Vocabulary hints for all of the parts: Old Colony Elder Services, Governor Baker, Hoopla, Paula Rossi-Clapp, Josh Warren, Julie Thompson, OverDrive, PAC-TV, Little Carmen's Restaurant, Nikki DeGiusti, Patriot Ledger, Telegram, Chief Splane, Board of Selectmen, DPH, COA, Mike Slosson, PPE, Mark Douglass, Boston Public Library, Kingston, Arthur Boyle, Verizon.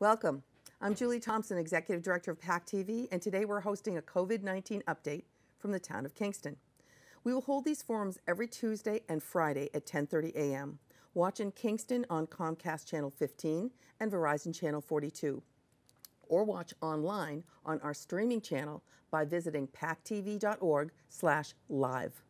Welcome. I'm Julie Thompson, Executive Director of PAC-TV, and today we're hosting a COVID-19 update from the town of Kingston. We will hold these forums every Tuesday and Friday at 10:30 a.m. Watch in Kingston on Comcast Channel 15 and Verizon Channel 42, or watch online on our streaming channel by visiting pactv.org/live.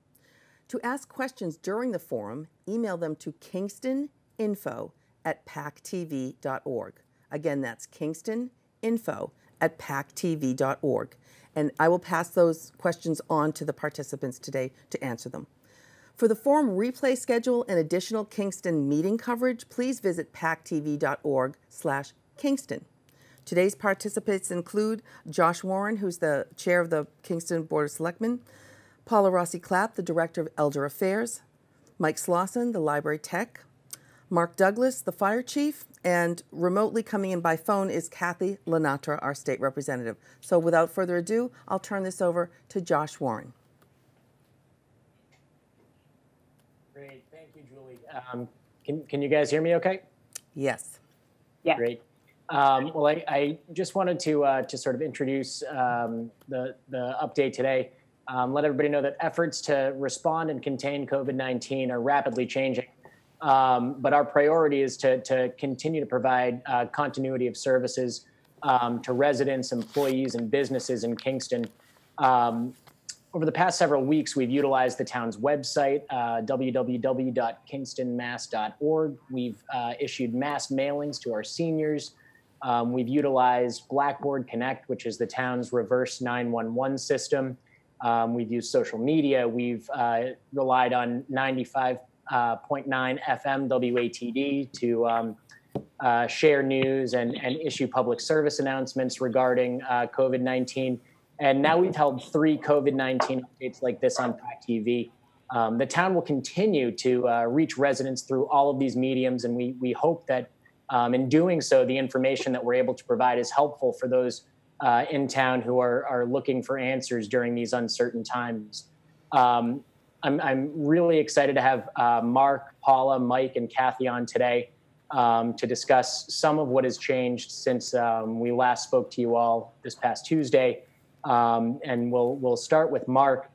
To ask questions during the forum, email them to kingstoninfo@pactv.org. Again, that's kingstoninfo@pactv.org. And I will pass those questions on to the participants today to answer them. For the forum replay schedule and additional Kingston meeting coverage, please visit pactv.org/Kingston. Today's participants include Josh Warren, who's the chair of the Kingston Board of Selectmen, Paula Rossi-Clapp, the director of Elder Affairs, Mike Slosson, the library tech, Mark Douglass, the fire chief, and remotely coming in by phone is Kathy LaNatra, our state representative. So without further ado, I'll turn this over to Josh Warren. Great, thank you, Julie. Can you guys hear me okay? Yes. Yeah. Great. Well, I just wanted to sort of introduce the update today. Let everybody know that efforts to respond and contain COVID-19 are rapidly changing. But our priority is to continue to provide continuity of services to residents, employees, and businesses in Kingston. Over the past several weeks, we've utilized the town's website, www.kingstonmass.org. We've issued mass mailings to our seniors. We've utilized Blackboard Connect, which is the town's reverse 911 system. We've used social media. We've relied on 95.9 FM WATD to share news and issue public service announcements regarding COVID-19. And now we've held 3 COVID-19 updates like this on PAC-TV. The town will continue to reach residents through all of these mediums, and we hope that in doing so, the information that we're able to provide is helpful for those in town who are looking for answers during these uncertain times. I'm really excited to have Mark, Paula, Mike, and Kathy on today to discuss some of what has changed since we last spoke to you all this past Tuesday. And we'll start with Mark.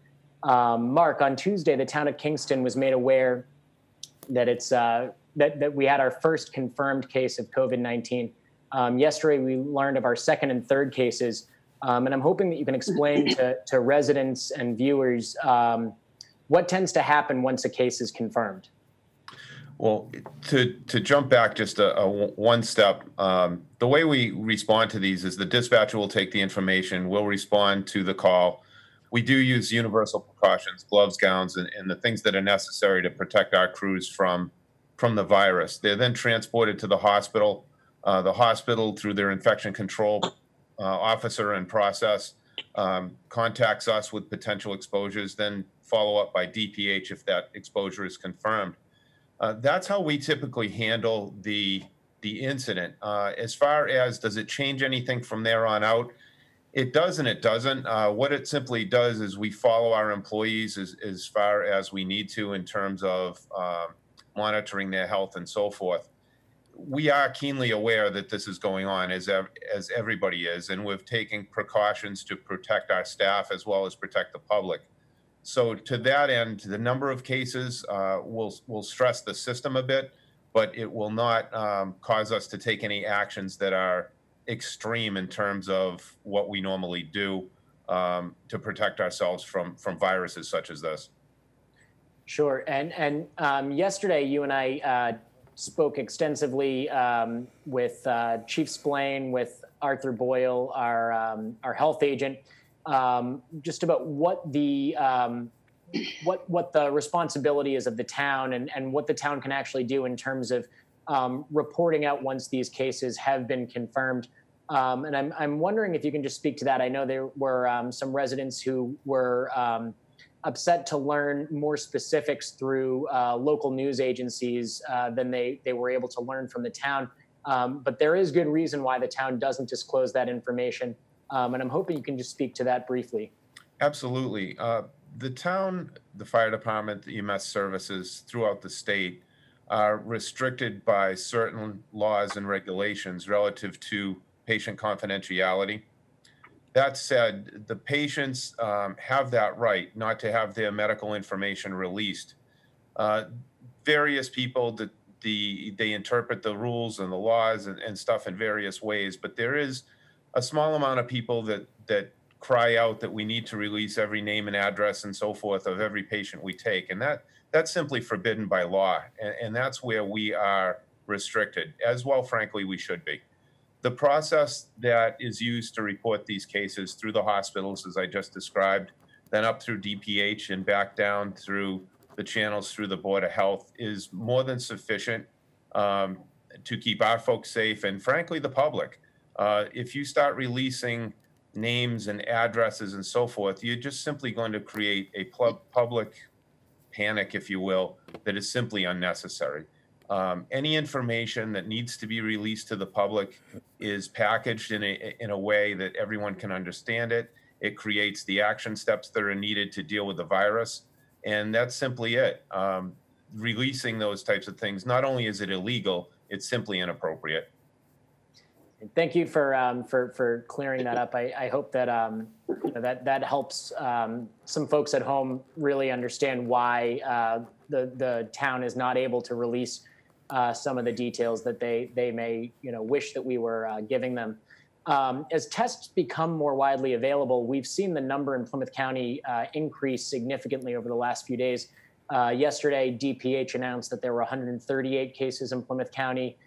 Mark, on Tuesday, the town of Kingston was made aware that that we had our first confirmed case of COVID-19. Yesterday, we learned of our second and third cases, and I'm hoping that you can explain to residents and viewers what tends to happen once a case is confirmed? Well, to jump back just a one step, the way we respond to these is the dispatcher will take the information, we'll respond to the call. We do use universal precautions, gloves, gowns, and the things that are necessary to protect our crews from the virus. They're then transported to the hospital. The hospital, through their infection control officer and process, contacts us with potential exposures, then follow up by DPH if that exposure is confirmed. That's how we typically handle the incident. As far as does it change anything from there on out, it does and it doesn't. What it simply does is we follow our employees as far as we need to in terms of monitoring their health and so forth. We are keenly aware that this is going on, as everybody is, and we've taken precautions to protect our staff as well as protect the public. So to that end, the number of cases will stress the system a bit, but it will not cause us to take any actions that are extreme in terms of what we normally do to protect ourselves from viruses such as this. Sure. And yesterday, you and I spoke extensively with Chief Splane, with Arthur Boyle, our health agent, just about what the responsibility is of the town and what the town can actually do in terms of reporting out once these cases have been confirmed. And I'm wondering if you can just speak to that. I know there were some residents who were upset to learn more specifics through local news agencies than they were able to learn from the town. But there is good reason why the town doesn't disclose that information. And I'm hoping you can just speak to that briefly. Absolutely. The town, the fire department, the EMS services throughout the state are restricted by certain laws and regulations relative to patient confidentiality. That said, the patients have that right not to have their medical information released. Various people, they interpret the rules and the laws and stuff in various ways, but there is a small amount of people that cry out that we need to release every name and address and so forth of every patient we take, and that's simply forbidden by law, and that's where we are restricted, as well, frankly, we should be. The process that is used to report these cases through the hospitals, as I just described, then up through DPH and back down through the channels through the Board of Health is more than sufficient to keep our folks safe and, frankly, the public. If you start releasing names and addresses and so forth, you're just simply going to create a public panic, if you will, that is simply unnecessary. Any information that needs to be released to the public is packaged in a way that everyone can understand it. It creates the action steps that are needed to deal with the virus. And that's simply it. Releasing those types of things, not only is it illegal, it's simply inappropriate. Thank you for clearing that up. I hope that that helps some folks at home really understand why the town is not able to release some of the details that they may wish that we were giving them. As tests become more widely available, we've seen the number in Plymouth County increase significantly over the last few days. Yesterday, DPH announced that there were 138 cases in Plymouth County,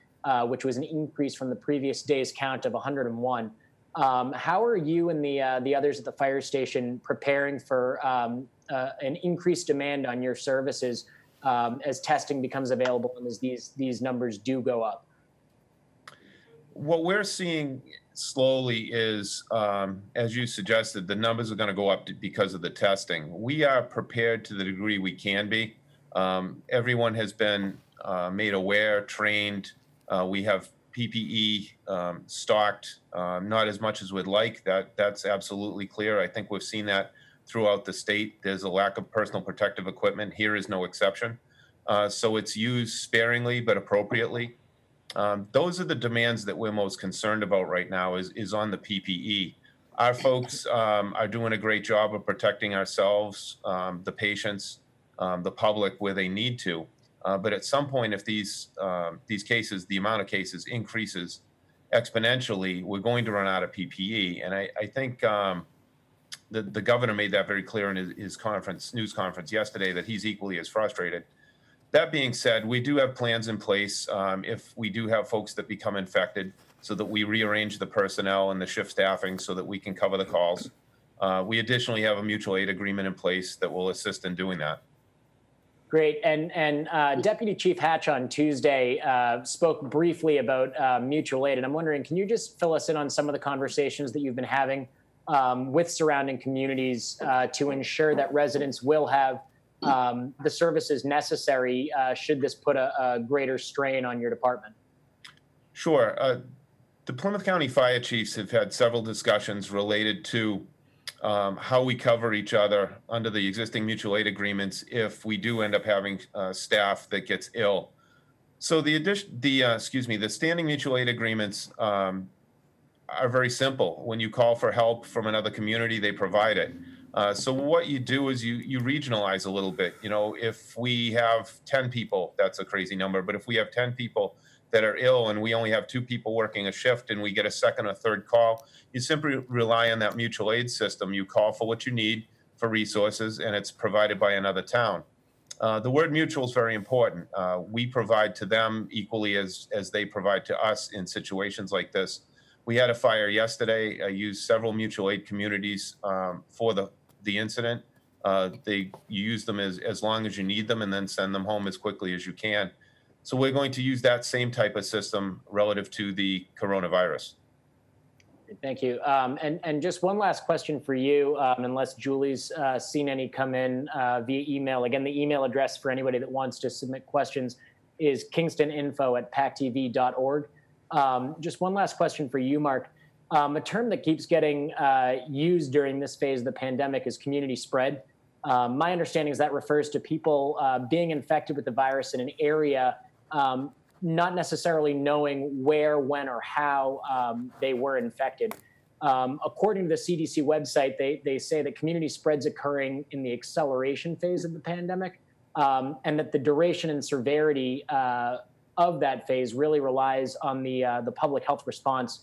which was an increase from the previous day's count of 101. How are you and the others at the fire station preparing for an increased demand on your services as testing becomes available and as these numbers do go up? What we're seeing slowly is, as you suggested, the numbers are going to go up because of the testing. We are prepared to the degree we can be. Everyone has been made aware, trained. We have PPE stocked, not as much as we'd like. That's absolutely clear. I think we've seen that throughout the state. There's a lack of personal protective equipment. Here is no exception. So it's used sparingly but appropriately. Those are the demands that we're most concerned about right now is on the PPE. Our folks are doing a great job of protecting ourselves, the patients, the public where they need to. But at some point, if these cases, the amount of cases increases exponentially, we're going to run out of PPE. And I think the governor made that very clear in his news conference yesterday that he's equally as frustrated. That being said, we do have plans in place if we do have folks that become infected so that we rearrange the personnel and the shift staffing so that we can cover the calls. We additionally have a mutual aid agreement in place that will assist in doing that. Great. And Deputy Chief Hatch on Tuesday spoke briefly about mutual aid. And I'm wondering, can you just fill us in on some of the conversations that you've been having with surrounding communities to ensure that residents will have the services necessary should this put a greater strain on your department? Sure. The Plymouth County Fire Chiefs have had several discussions related to how we cover each other under the existing mutual aid agreements if we do end up having staff that gets ill. So the standing mutual aid agreements are very simple. When you call for help from another community, they provide it. So what you do is you regionalize a little bit. If we have 10 people, that's a crazy number, but if we have 10 people that are ill and we only have 2 people working a shift and we get a second or third call, you simply rely on that mutual aid system. You call for what you need for resources and it's provided by another town. The word mutual is very important. We provide to them equally as they provide to us in situations like this. We had a fire yesterday. I used several mutual aid communities for the incident. You use them as long as you need them and then send them home as quickly as you can. So we're going to use that same type of system relative to the coronavirus. Thank you. And just one last question for you, unless Julie's seen any come in via email. Again, the email address for anybody that wants to submit questions is kingstoninfo@pactv.org. Just one last question for you, Mark. A term that keeps getting used during this phase of the pandemic is community spread. My understanding is that refers to people being infected with the virus in an area not necessarily knowing where, when, or how they were infected. According to the CDC website, they say that community spread's occurring in the acceleration phase of the pandemic, and that the duration and severity of that phase really relies on the public health response.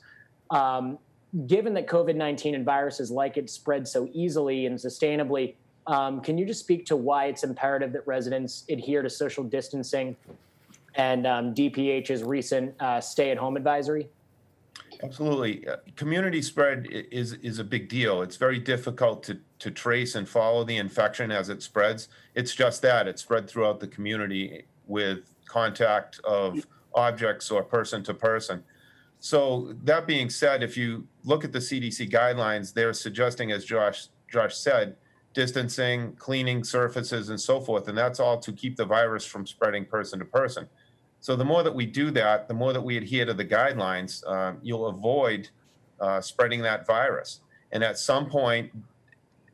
Given that COVID-19 and viruses like it spread so easily and sustainably, can you just speak to why it's imperative that residents adhere to social distancing and DPH's recent stay-at-home advisory? Absolutely. Community spread is a big deal. It's very difficult to trace and follow the infection as it spreads. It's just that. It's spread throughout the community with contact of objects or person to person. So that being said, if you look at the CDC guidelines, they're suggesting, as Josh said, distancing, cleaning surfaces, and so forth. And that's all to keep the virus from spreading person to person. So the more that we do that, the more that we adhere to the guidelines, you'll avoid spreading that virus. And at some point,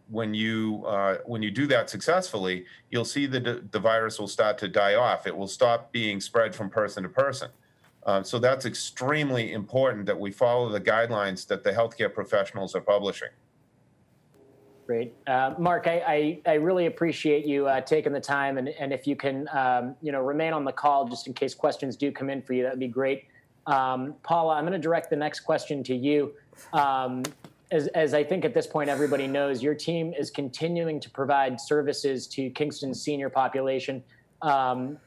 when you do that successfully, you'll see that the virus will start to die off. It will stop being spread from person to person. So that's extremely important that we follow the guidelines that the healthcare professionals are publishing. Great. Mark, I really appreciate you taking the time, and if you can remain on the call just in case questions do come in for you, that would be great. Paula, I'm going to direct the next question to you. As I think at this point everybody knows, your team is continuing to provide services to Kingston's senior population. I'm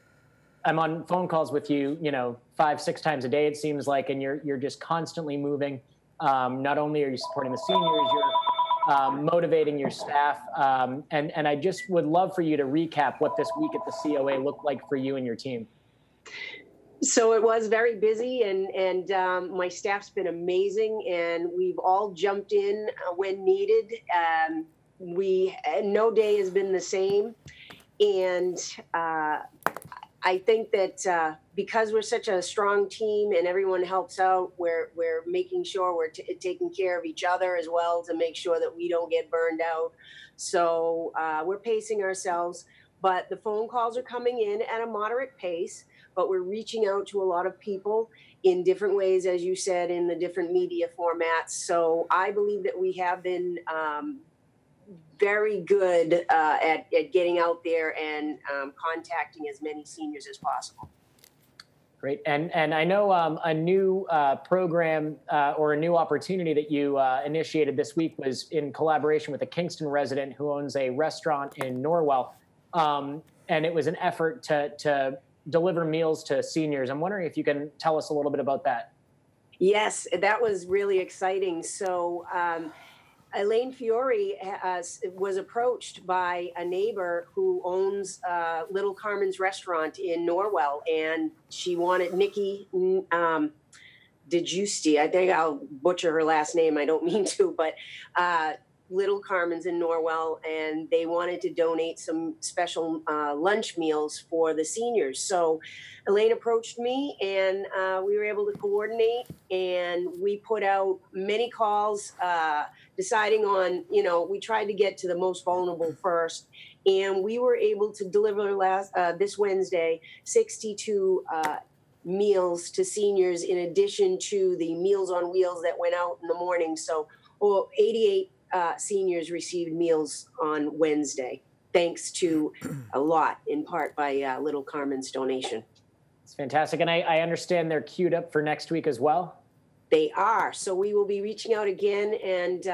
on phone calls with you, 5, 6 times a day it seems like, and you're just constantly moving. Not only are you supporting the seniors, you're motivating your staff, and I just would love for you to recap what this week at the COA looked like for you and your team. So it was very busy, and my staff's been amazing, and we've all jumped in when needed. No day has been the same, and I think that because we're such a strong team and everyone helps out, we're making sure we're taking care of each other as well to make sure that we don't get burned out. So we're pacing ourselves, but the phone calls are coming in at a moderate pace, but we're reaching out to a lot of people in different ways, as you said, in the different media formats. So I believe that we have been very good at getting out there and contacting as many seniors as possible. Great. And I know a new program or a new opportunity that you initiated this week was in collaboration with a Kingston resident who owns a restaurant in Norwell. And it was an effort to deliver meals to seniors. I'm wondering if you can tell us a little bit about that. Yes, that was really exciting. So Elaine Fiore was approached by a neighbor who owns Little Carmen's Restaurant in Norwell, and she wanted Nikki DeGiusti. I think I'll butcher her last name. I don't mean to, but Little Carmen's in Norwell, and they wanted to donate some special lunch meals for the seniors. So Elaine approached me, and we were able to coordinate, and we put out many calls deciding on, we tried to get to the most vulnerable first, and we were able to deliver this Wednesday 62 meals to seniors in addition to the Meals on Wheels that went out in the morning. So 88 seniors received meals on Wednesday, thanks to a lot, in part, by Little Carmen's donation. It's fantastic. And I understand they're queued up for next week as well? They are. So we will be reaching out again and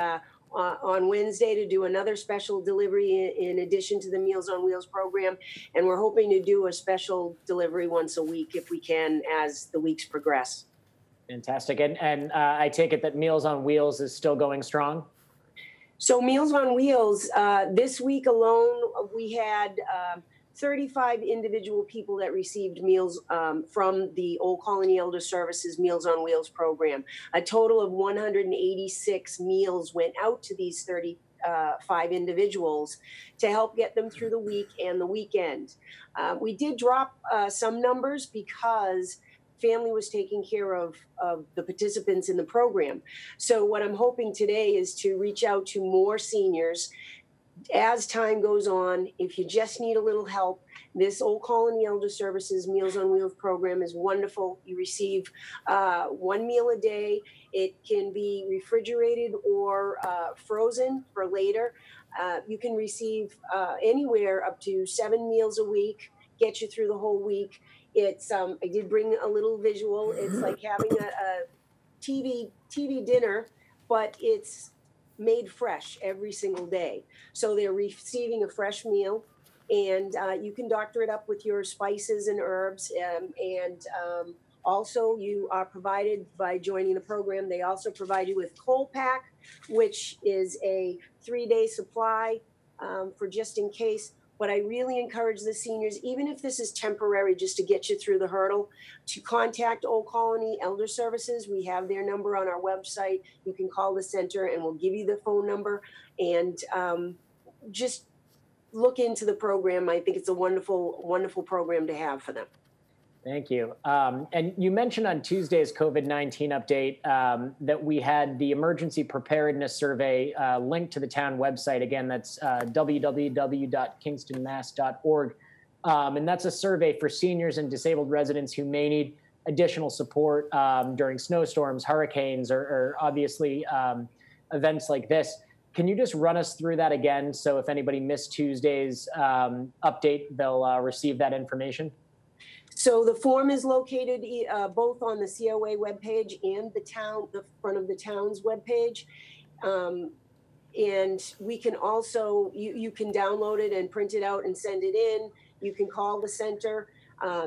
on Wednesday to do another special delivery in addition to the Meals on Wheels program. And we're hoping to do a special delivery once a week if we can as the weeks progress. Fantastic. And I take it that Meals on Wheels is still going strong? So Meals on Wheels, this week alone, we had 35 individual people that received meals from the Old Colony Elder Services Meals on Wheels program. A total of 186 meals went out to these 35 individuals to help get them through the week and the weekend. We did drop some numbers because family was taking care of the participants in the program. So what I'm hoping today is to reach out to more seniors, as time goes on, if you just need a little help, this Old Colony Elder Services Meals on Wheels program is wonderful. You receive one meal a day. It can be refrigerated or frozen for later. You can receive anywhere up to 7 meals a week, get you through the whole week. It's I did bring a little visual. It's like having a TV dinner, but it's made fresh every single day. So they're receiving a fresh meal, and you can doctor it up with your spices and herbs. And also you are provided, by joining the program, they also provide you with Cal-Pak, which is a 3-day supply for just in case. But I really encourage the seniors, even if this is temporary, just to get you through the hurdle, to contact Old Colony Elder Services. We have their number on our website. You can call the center and we'll give you the phone number, and just look into the program. I think it's a wonderful, wonderful program to have for them. Thank you. And you mentioned on Tuesday's COVID-19 update that we had the emergency preparedness survey linked to the town website. Again, that's www.kingstonmass.org. And that's a survey for seniors and disabled residents who may need additional support during snowstorms, hurricanes, or obviously events like this. Can you just run us through that again? So if anybody missed Tuesday's update, they'll receive that information. So the form is located both on the COA webpage and the front of the town's webpage. And we can also, you can download it and print it out and send it in. You can call the center.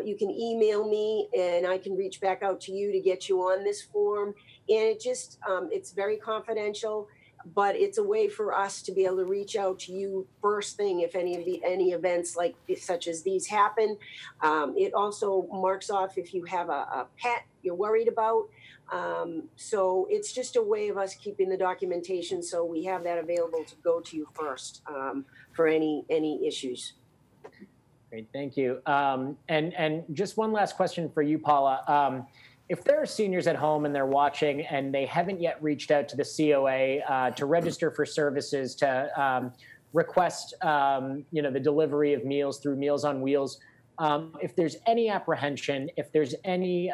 You can email me and I can reach back out to you to get you on this form. And it just, it's very confidential, but it's a way for us to be able to reach out to you first thing if any events like this, such as these happen. It also marks off if you have a pet you're worried about. So it's just a way of us keeping the documentation so we have that available to go to you first for any issues. Great, thank you. And just one last question for you, Paula. If there are seniors at home and they're watching and they haven't yet reached out to the COA to register for services, to request you know, the delivery of meals through Meals on Wheels, if there's any apprehension, if there's any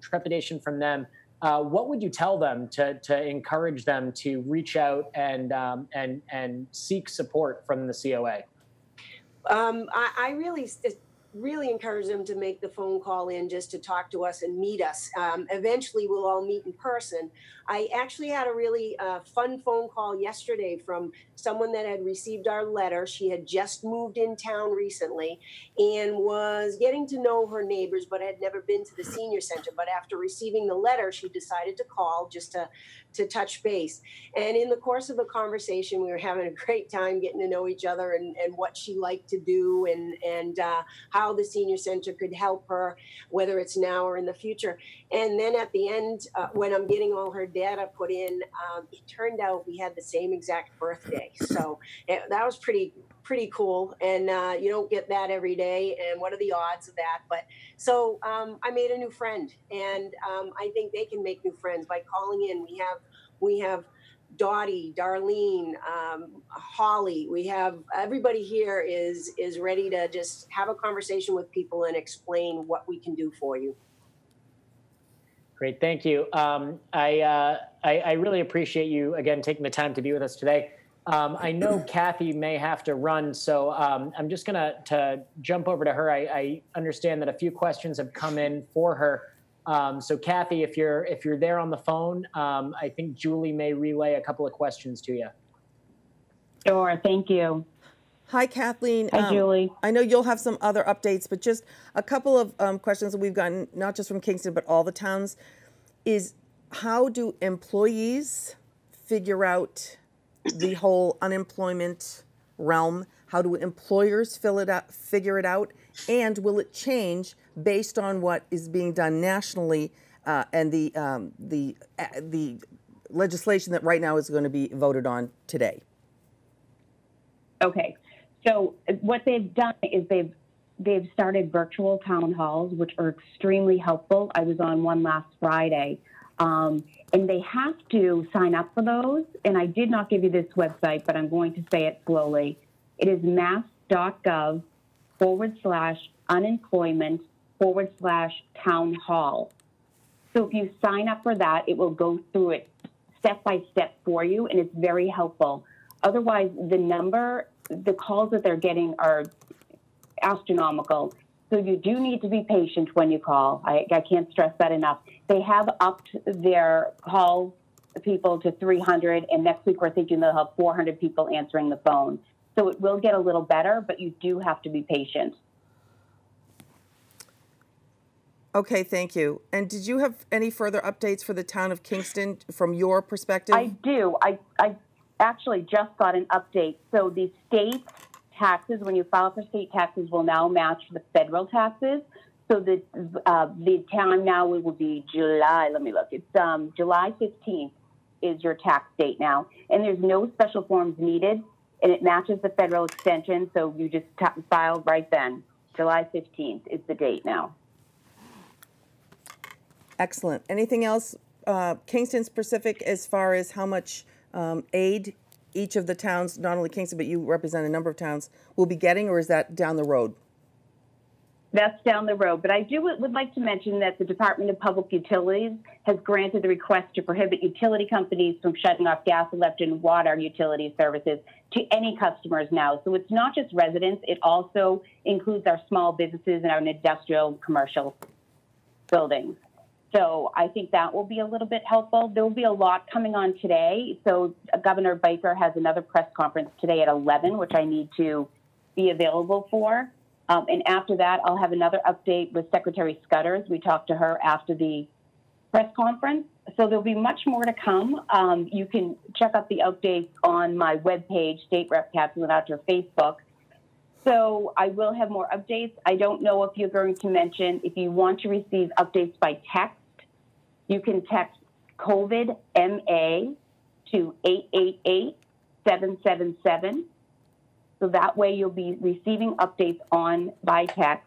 trepidation from them, what would you tell them to encourage them to reach out and seek support from the COA? I really... really encourage them to make the phone call in just to talk to us and meet us. Eventually, we'll all meet in person. I actually had a really fun phone call yesterday from someone that had received our letter. She had just moved in town recently and was getting to know her neighbors, but had never been to the senior center. But after receiving the letter, she decided to call just to touch base. And in the course of the conversation, we were having a great time getting to know each other and what she liked to do and how the senior center could help her, whether it's now or in the future. And then at the end, when I'm getting all her data put in, it turned out we had the same exact birthday. So that was pretty cool. And you don't get that every day. And what are the odds of that? But so I made a new friend, and I think they can make new friends by calling in. We have Dottie, Darlene, Holly, we have everybody here is ready to just have a conversation with people and explain what we can do for you. Great, thank you. I really appreciate you, again, taking the time to be with us today. I know Kathy may have to run, so I'm just going to jump over to her. I understand that a few questions have come in for her. So Kathy, if you're there on the phone, I think Julie may relay a couple of questions to you. Sure, thank you. Hi, Kathleen. Hi, Julie. I know you'll have some other updates, but just a couple of questions that we've gotten, not just from Kingston, but all the towns, is how do employees figure out the whole unemployment realm? How do employers figure it out? And will it change based on what is being done nationally and the legislation that right now is going to be voted on today? Okay, so what they've done is they've started virtual town halls, which are extremely helpful. I was on one last Friday, and they have to sign up for those. And I did not give you this website, but I'm going to say it slowly. It is mass.gov/unemployment/town hall. So if you sign up for that, it will go through it step by step for you, and it's very helpful. Otherwise, the calls that they're getting are astronomical. So you do need to be patient when you call. I can't stress that enough. They have upped their call people to 300, and next week we're thinking they'll have 400 people answering the phone. So it will get a little better, but you do have to be patient. Okay, thank you. And did you have any further updates for the town of Kingston from your perspective? I do. I actually just got an update. So the state taxes, when you file for state taxes, will now match the federal taxes. So the time now, it will be July. Let me look. It's July 15th is your tax date now. And there's no special forms needed, and it matches the federal extension. So you just file right then. July 15th is the date now. Excellent. Anything else, Kingston specific, as far as how much aid each of the towns, not only Kingston, but you represent a number of towns, will be getting, or is that down the road? That's down the road. But I would like to mention that the Department of Public Utilities has granted the request to prohibit utility companies from shutting off gas, electric, and water utility services to any customers now. So it's not just residents. It also includes our small businesses and our industrial commercial buildings. So I think that will be a little bit helpful. There will be a lot coming on today. So Governor Baker has another press conference today at 11, which I need to be available for. And after that, I'll have another update with Secretary Scudder. We talked to her after the press conference. So there'll be much more to come. You can check out the updates on my webpage, State Rep Kathy LaNatra Facebook. So I will have more updates. I don't know if you're going to mention, if you want to receive updates by text, you can text COVID-MA to 888-777. So that way you'll be receiving updates by text.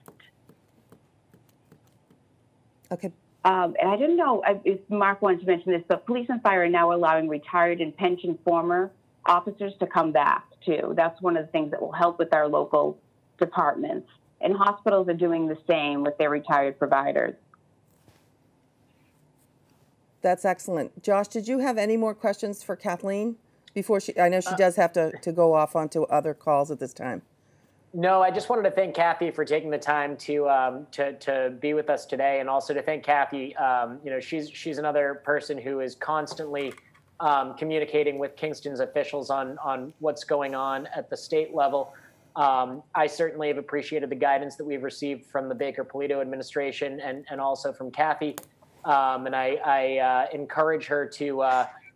Okay. And I didn't know if Mark wanted to mention this, but police and fire are now allowing retired and pensioned former officers to come back too. That's one of the things that will help with our local departments. And hospitals are doing the same with their retired providers. That's excellent. Josh, did you have any more questions for Kathleen before she, I know she does have to go off onto other calls at this time. No, I just wanted to thank Kathy for taking the time to be with us today, and also to thank Kathy. You know, she's another person who is constantly communicating with Kingston's officials on what's going on at the state level. I certainly have appreciated the guidance that we've received from the Baker-Polito administration and also from Kathy. And I encourage her to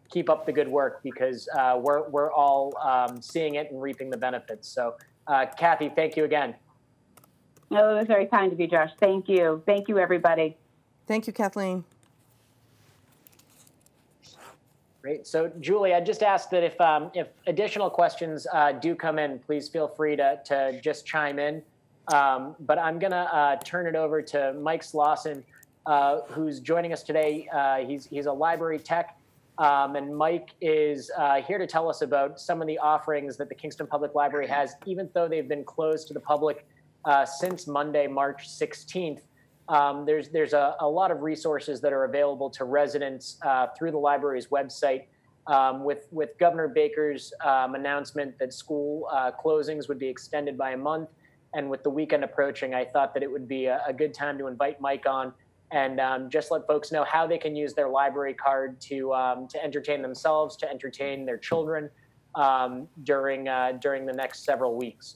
keep up the good work, because we're all seeing it and reaping the benefits. So, Kathy, thank you again. Oh, it was very kind of you, Josh. Thank you. Thank you, everybody. Thank you, Kathleen. Great. So, Julie, I just asked that if additional questions do come in, please feel free to just chime in. But I'm going to turn it over to Mike Slosson, who's joining us today. He's a library tech, and Mike is here to tell us about some of the offerings that the Kingston Public Library has, even though they've been closed to the public since Monday, March 16th. There's a lot of resources that are available to residents through the library's website. With Governor Baker's announcement that school closings would be extended by a month, and with the weekend approaching, I thought that it would be a good time to invite Mike on and just let folks know how they can use their library card to entertain themselves, to entertain their children during the next several weeks.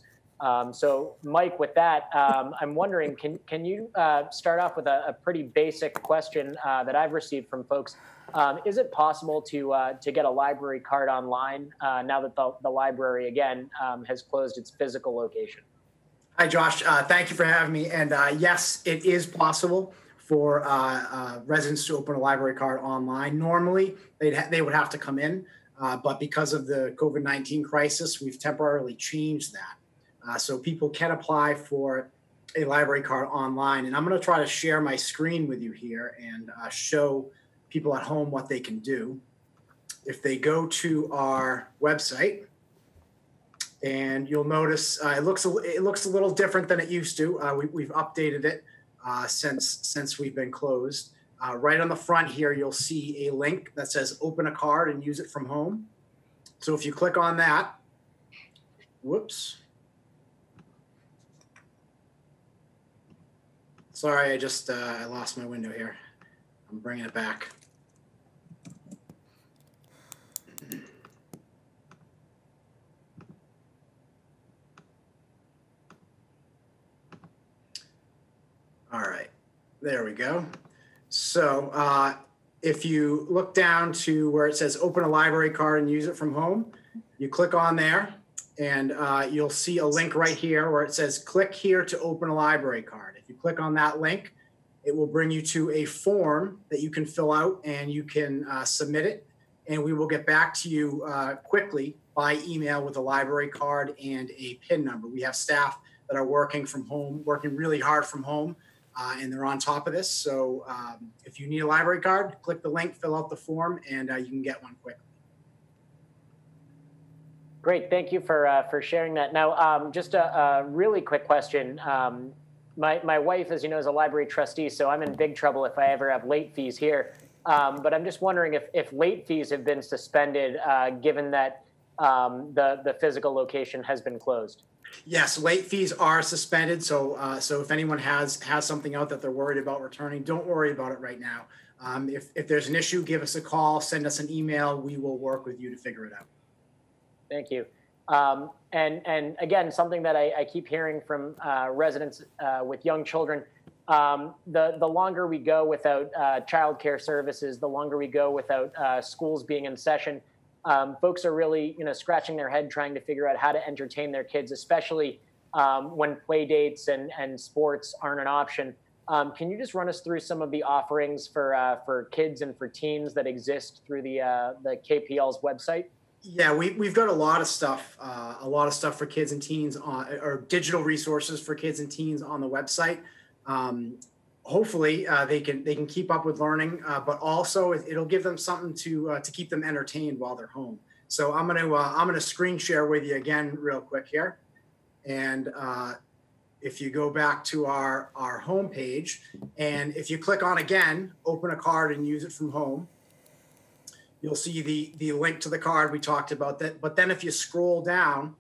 So, Mike, with that, I'm wondering, can you start off with a pretty basic question that I've received from folks? Is it possible to get a library card online now that the library, again, has closed its physical location? Hi, Josh. Thank you for having me. And yes, it is possible for residents to open a library card online. Normally, they would have to come in, but because of the COVID-19 crisis, we've temporarily changed that. So people can apply for a library card online. And I'm gonna try to share my screen with you here and show people at home what they can do. If they go to our website, And you'll notice it looks a little different than it used to. We've updated it since we've been closed. Right on the front here, you'll see a link that says open a card and use it from home. So if you click on that, whoops. Sorry, I lost my window here. I'm bringing it back. All right, there we go. So if you look down to where it says open a library card and use it from home, you click on there and you'll see a link right here where it says click here to open a library card. If you click on that link, it will bring you to a form that you can fill out and you can submit it. And we will get back to you quickly by email with a library card and a PIN number. We have staff that are working from home, working really hard from home. And they're on top of this. So if you need a library card, click the link, fill out the form, and you can get one quickly. Great, thank you for sharing that. Now, just a really quick question. My wife, as you know, is a library trustee, so I'm in big trouble if I ever have late fees here. But I'm just wondering if late fees have been suspended, given that the physical location has been closed. Yes, late fees are suspended. So, if anyone has something out that they're worried about returning, don't worry about it right now. If there's an issue, give us a call, send us an email. We will work with you to figure it out. Thank you. And again, something that I keep hearing from residents with young children, the longer we go without childcare services, the longer we go without schools being in session, folks are really, scratching their head trying to figure out how to entertain their kids, especially when play dates and sports aren't an option. Can you just run us through some of the offerings for kids and for teens that exist through the KPL's website? Yeah, we've got a lot of stuff for kids and teens or digital resources for kids and teens on the website. Hopefully they can keep up with learning, but also it'll give them something to keep them entertained while they're home. So I'm gonna screen share with you again real quick here, and if you go back to our home page, and if you click on again, open a card and use it from home, you'll see the link to the card we talked about that. But then if you scroll down,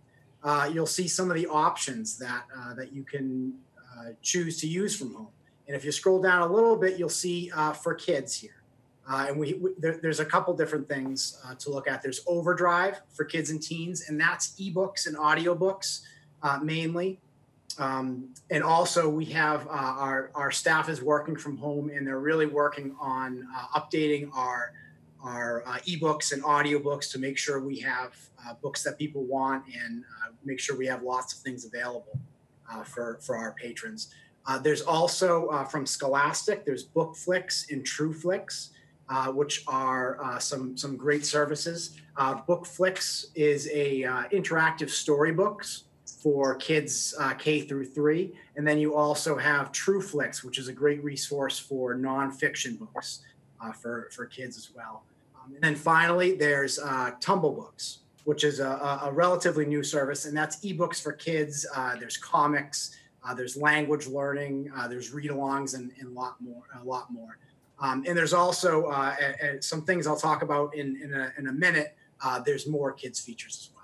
you'll see some of the options that that you can choose to use from home. And if you scroll down a little bit, you'll see for kids here. And there's a couple different things to look at. There's OverDrive for kids and teens, and that's ebooks and audiobooks mainly. And also we have our staff is working from home, and they're really working on updating our ebooks and audiobooks to make sure we have books that people want, and make sure we have lots of things available for our patrons. There's also from Scholastic, there's BookFlix and TrueFlix, which are some great services. BookFlix is a interactive storybooks for kids K through 3, and then you also have TrueFlix, which is a great resource for nonfiction books for kids as well. And then finally, there's TumbleBooks, which is a relatively new service, and that's ebooks for kids. There's comics. There's language learning, there's read-alongs, and a lot more. And there's also some things I'll talk about in a minute. There's more kids features as well.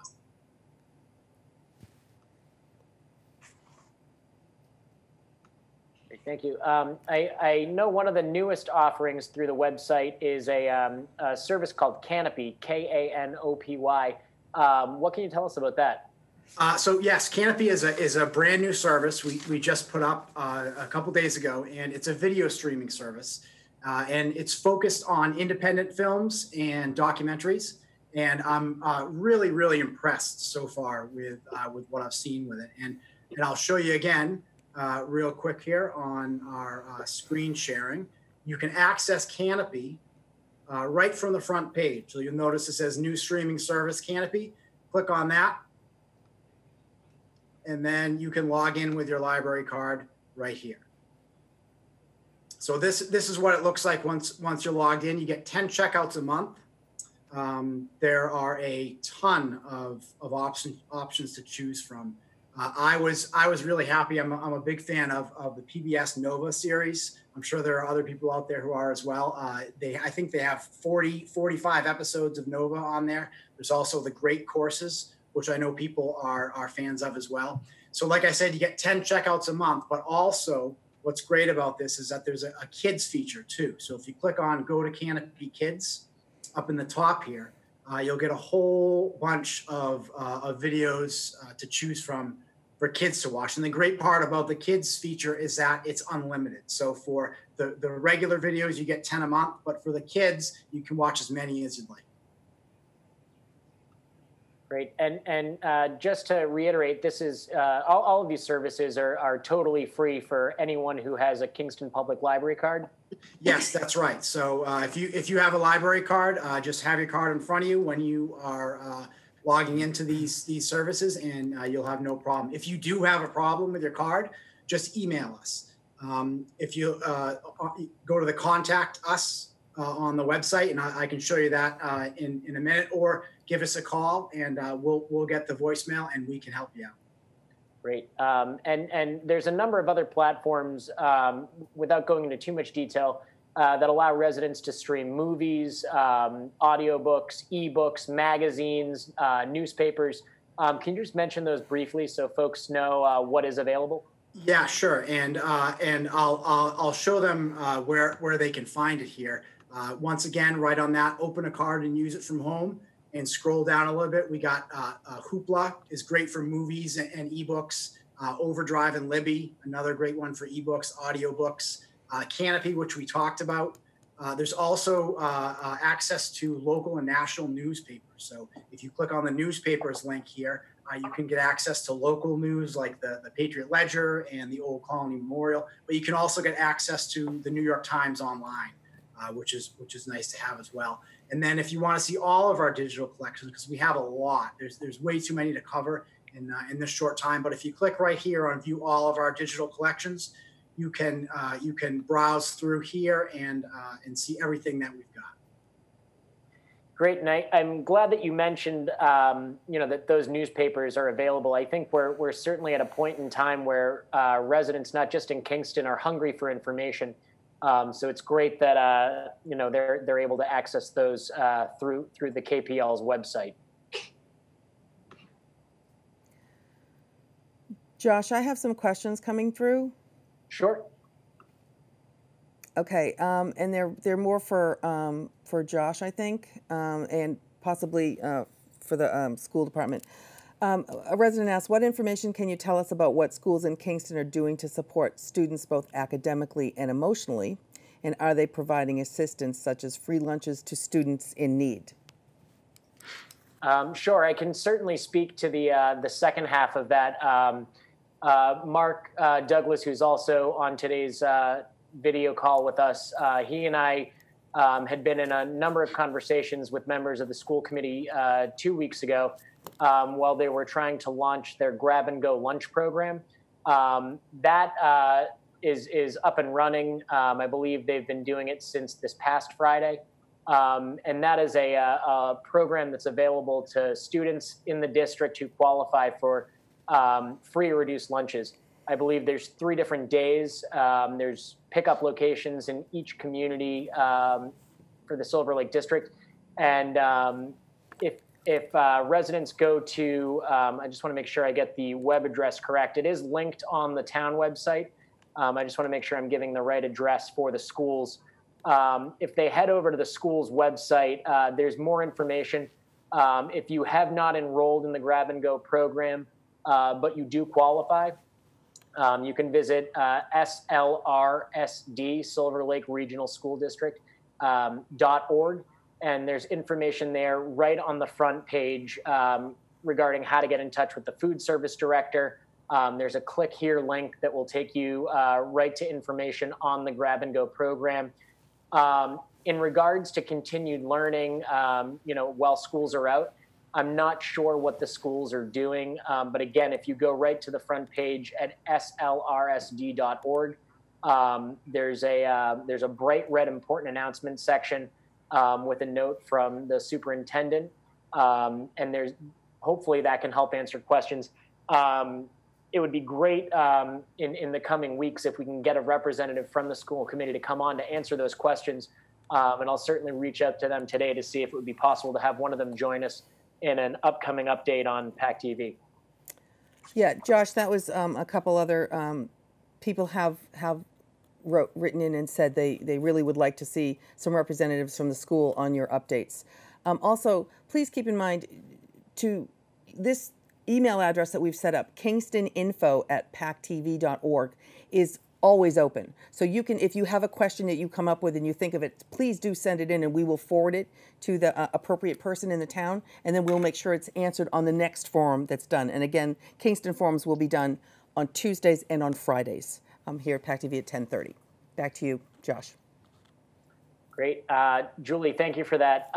Great, thank you. I know one of the newest offerings through the website is a service called Kanopy, K-A-N-O-P-Y. What can you tell us about that? So yes, Kanopy is a brand new service we just put up a couple days ago, and it's a video streaming service, and it's focused on independent films and documentaries. And I'm really, really impressed so far with what I've seen with it. And I'll show you again real quick here on our screen sharing. You can access Kanopy right from the front page. So you'll notice it says new streaming service Kanopy. Click on that. And then you can log in with your library card right here. So this is what it looks like once you're logged in. You get 10 checkouts a month. There are a ton of options to choose from. I was really happy. I'm a big fan of the PBS Nova series. I'm sure there are other people out there who are as well. I think they have 45 episodes of Nova on there. There's also the Great Courses, which I know people are fans of as well. So like I said, you get 10 checkouts a month, but also what's great about this is that there's a kids feature too. So if you click on Go to Kanopy Kids up in the top here, you'll get a whole bunch of videos to choose from for kids to watch. And the great part about the kids feature is that it's unlimited. So for the regular videos, you get 10 a month, but for the kids, you can watch as many as you'd like. Great. And just to reiterate, this is all of these services are totally free for anyone who has a Kingston Public Library card. Yes, that's right. So if you have a library card, just have your card in front of you when you are logging into these services, and you'll have no problem. If you do have a problem with your card, just email us. If you go to the Contact Us on the website, and I can show you that in a minute, or give us a call, and we'll get the voicemail, and we can help you out. Great. And there's a number of other platforms, without going into too much detail, that allow residents to stream movies, audiobooks, ebooks, magazines, newspapers. Can you just mention those briefly so folks know what is available? Yeah, sure. And I'll show them where they can find it here. Once again, right on that, open a card and use it from home. And scroll down a little bit, we got Hoopla is great for movies and ebooks. OverDrive and Libby, another great one for ebooks, audiobooks. Kanopy, which we talked about. There's also access to local and national newspapers. So if you click on the newspapers link here, you can get access to local news like the Patriot Ledger and the Old Colony Memorial. But you can also get access to the New York Times online, which is nice to have as well. And then if you want to see all of our digital collections, because we have a lot, there's way too many to cover in this short time. But if you click right here on view all of our digital collections, you can browse through here and see everything that we've got. Great, and I'm glad that you mentioned that those newspapers are available. I think we're certainly at a point in time where residents, not just in Kingston, are hungry for information. So it's great that they're able to access those through the KPL's website. Josh, I have some questions coming through. Sure. Okay, and they're more for Josh, I think, and possibly for the school department. A resident asked, what information can you tell us about what schools in Kingston are doing to support students both academically and emotionally? And are they providing assistance such as free lunches to students in need? Sure, I can certainly speak to the second half of that. Mark Douglass, who's also on today's video call with us, he and I had been in a number of conversations with members of the school committee 2 weeks ago. While they were trying to launch their grab-and-go lunch program. That is up and running. I believe they've been doing it since this past Friday. And that is a program that's available to students in the district who qualify for free or reduced lunches. I believe there's 3 different days. There's pickup locations in each community for the Silver Lake District. And if residents go to, I just want to make sure I get the web address correct. It is linked on the town website. I just want to make sure I'm giving the right address for the schools. If they head over to the school's website, there's more information. If you have not enrolled in the Grab and Go program, but you do qualify, you can visit SLRSD, Silver Lake Regional School District, .org. And there's information there right on the front page regarding how to get in touch with the food service director. There's a click here link that will take you right to information on the Grab and Go program. In regards to continued learning, while schools are out, I'm not sure what the schools are doing. But again, if you go right to the front page at slrsd.org, there's a bright red important announcement section. with a note from the superintendent. And there's hopefully that can help answer questions. It would be great in the coming weeks if we can get a representative from the school committee to come on to answer those questions. And I'll certainly reach out to them today to see if it would be possible to have one of them join us in an upcoming update on PAC-TV. Yeah, Josh, that was a couple other people have written in and said they really would like to see some representatives from the school on your updates. Also, please keep in mind to this email address that we've set up, KingstonInfo@PACTV.org, is always open. So you can, if you have a question that you come up with and you think of it, please do send it in and we will forward it to the appropriate person in the town, and then we'll make sure it's answered on the next forum that's done. And again, Kingston forums will be done on Tuesdays and on Fridays here at PAC-TV at 10:30. Back to you, Josh. Great. Julie, thank you for that.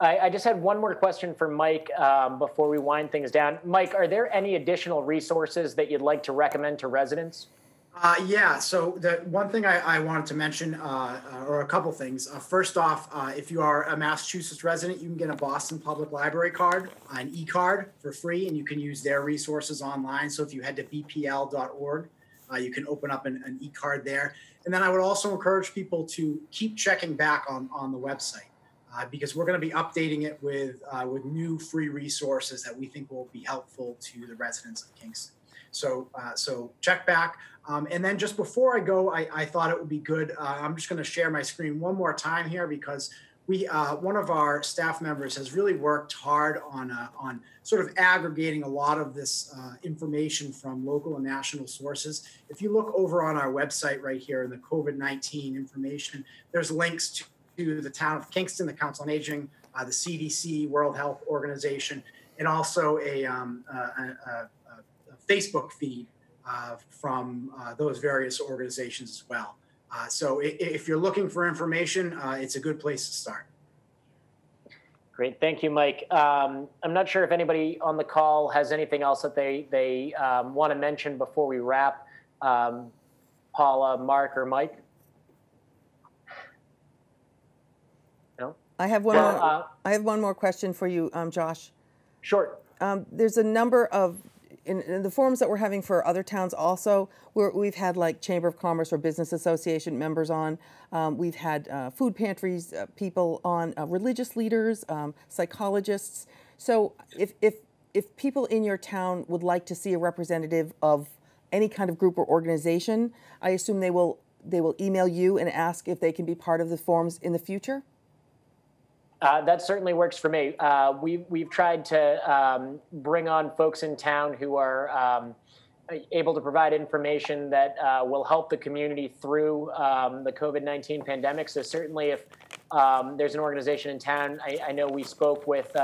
I just had one more question for Mike before we wind things down. Mike, are there any additional resources that you'd like to recommend to residents? Yeah, so the one thing I wanted to mention, or a couple things. First off, if you are a Massachusetts resident, you can get a Boston Public Library card, an e-card for free, and you can use their resources online. So if you head to bpl.org, you can open up an e-card there. And then I would also encourage people to keep checking back on the website. Because we're going to be updating it with new free resources that we think will be helpful to the residents of Kingston. So so check back. And then just before I go, I thought it would be good. I'm just going to share my screen one more time here because we one of our staff members has really worked hard on sort of aggregating a lot of this information from local and national sources. If you look over on our website right here in the COVID-19 information, there's links to the town of Kingston, the Council on Aging, the CDC, World Health Organization, and also a Facebook feed from those various organizations as well. So if you're looking for information, it's a good place to start. Great, thank you, Mike. I'm not sure if anybody on the call has anything else that they want to mention before we wrap. Paula, Mark, or Mike? I have one. Well, I have one more question for you, Josh. Sure. There's a number of in the forums that we're having for other towns. Also, we've had like Chamber of Commerce or Business Association members on. We've had food pantries people on, religious leaders, psychologists. So, if people in your town would like to see a representative of any kind of group or organization, I assume they will email you and ask if they can be part of the forums in the future. That certainly works for me. We've tried to bring on folks in town who are able to provide information that will help the community through the COVID-19 pandemic. So certainly if there's an organization in town, I know we spoke with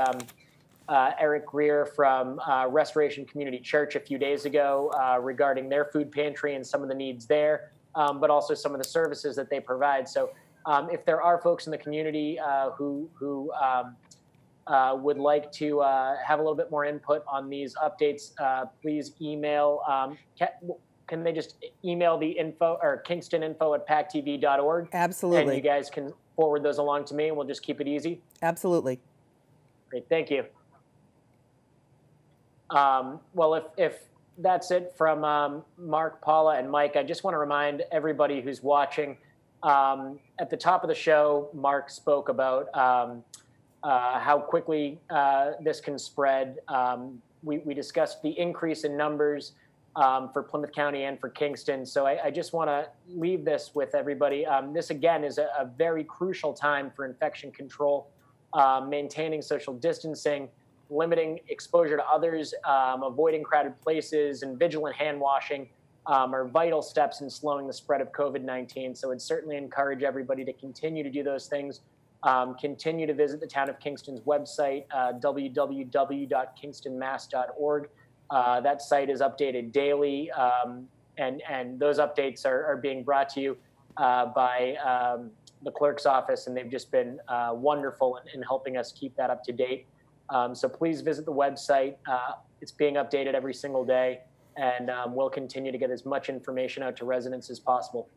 Eric Greer from Restoration Community Church a few days ago regarding their food pantry and some of the needs there, but also some of the services that they provide. So. If there are folks in the community who would like to have a little bit more input on these updates, please email. Can they just email the info or KingstonInfo@PACTV.org? Absolutely. And you guys can forward those along to me, and we'll just keep it easy. Absolutely. Great. Thank you. Well, if that's it from Mark, Paula, and Mike, I just want to remind everybody who's watching. At the top of the show, Mark spoke about how quickly this can spread. We discussed the increase in numbers for Plymouth County and for Kingston. So I just want to leave this with everybody. This, again, is a very crucial time for infection control, maintaining social distancing, limiting exposure to others, avoiding crowded places, and vigilant hand washing. Are vital steps in slowing the spread of COVID-19. So I'd certainly encourage everybody to continue to do those things. Continue to visit the town of Kingston's website, www.kingstonmass.org. That site is updated daily, and those updates are being brought to you by the clerk's office, and they've just been wonderful in helping us keep that up to date. So please visit the website. It's being updated every single day. And we'll continue to get as much information out to residents as possible.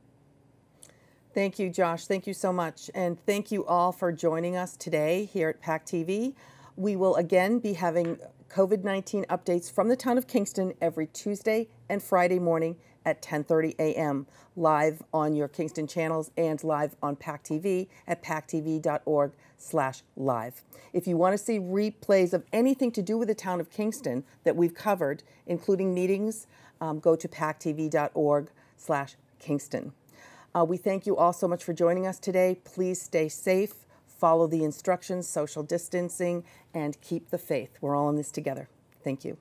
Thank you, Josh. Thank you so much. And thank you all for joining us today here at PAC-TV. We will again be having COVID-19 updates from the town of Kingston every Tuesday and Friday morning at 10:30 a.m. live on your Kingston channels and live on PAC-TV at pactv.org/live. If you want to see replays of anything to do with the town of Kingston that we've covered, including meetings, go to pactv.org/Kingston. We thank you all so much for joining us today. Please stay safe, follow the instructions, social distancing, and keep the faith. We're all in this together. Thank you.